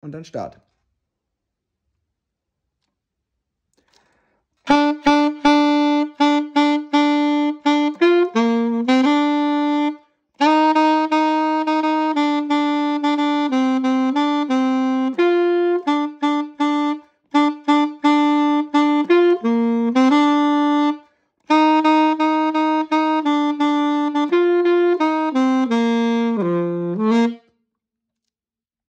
und dann Start.